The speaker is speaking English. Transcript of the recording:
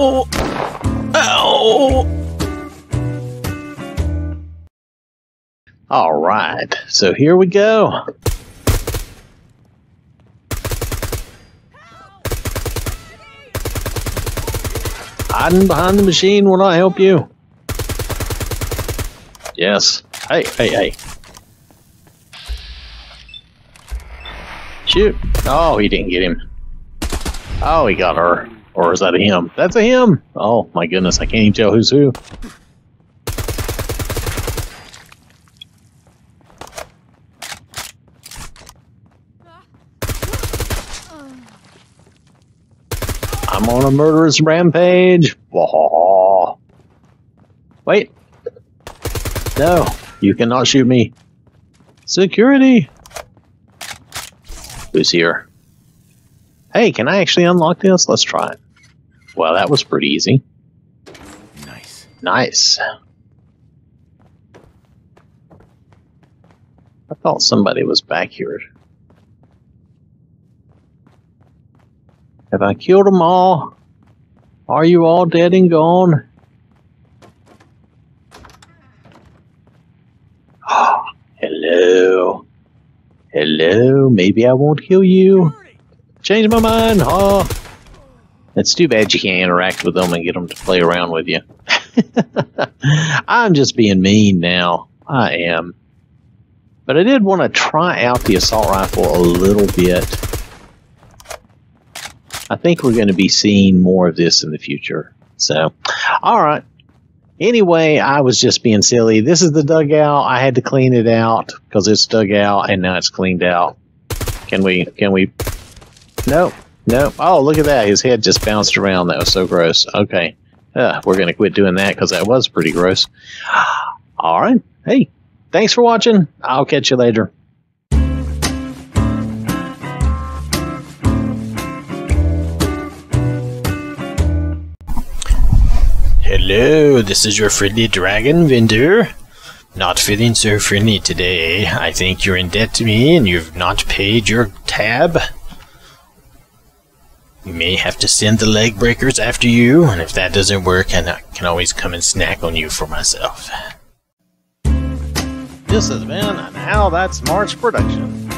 Ow! Ow! All right, so here we go. Hiding behind the machine will not help you. Yes. Hey, hey, hey. Shoot. Oh, he didn't get him. Oh, he got her. Or is that a him? That's a him! Oh, my goodness. I can't even tell who's who. I'm on a murderous rampage. Whoa. Wait. No. You cannot shoot me. Security. Who's here? Hey, can I actually unlock this? Let's try it. Well, that was pretty easy. Nice. Nice. I thought somebody was back here. Have I killed them all? Are you all dead and gone? Oh, hello. Hello. Maybe I won't kill you. Change my mind. Oh, it's too bad you can't interact with them and get them to play around with you. I'm just being mean now. I am. But I did want to try out the assault rifle a little bit. I think we're going to be seeing more of this in the future. So, all right. Anyway, I was just being silly. This is the dugout. I had to clean it out because it's dugout and now it's cleaned out. Can we? Nope. Nope. Oh, look at that. His head just bounced around. That was so gross. Okay. We're going to quit doing that because that was pretty gross. All right. Hey, thanks for watching. I'll catch you later. Hello, this is your friendly dragon vendor. Not feeling so friendly today. I think you're in debt to me and you've not paid your tab. You may have to send the leg breakers after you, and if that doesn't work, I can always come and snack on you for myself. This has been an Oww That's Smarts production.